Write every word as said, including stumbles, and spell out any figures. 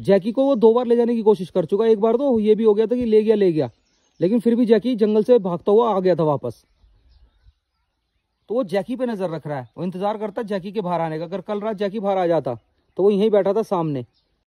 जैकी को वो दो बार ले जाने की कोशिश कर चुका, एक बार तो ये भी हो गया था कि ले गया ले गया लेकिन फिर भी जैकी जंगल से भागता हुआ आ गया था वापस। तो वो जैकी पे नजर रख रहा है, वो इंतजार करता है जैकी के बाहर आने का। अगर कल रात जैकी बाहर आ जाता तो वो यहीं बैठा था सामने।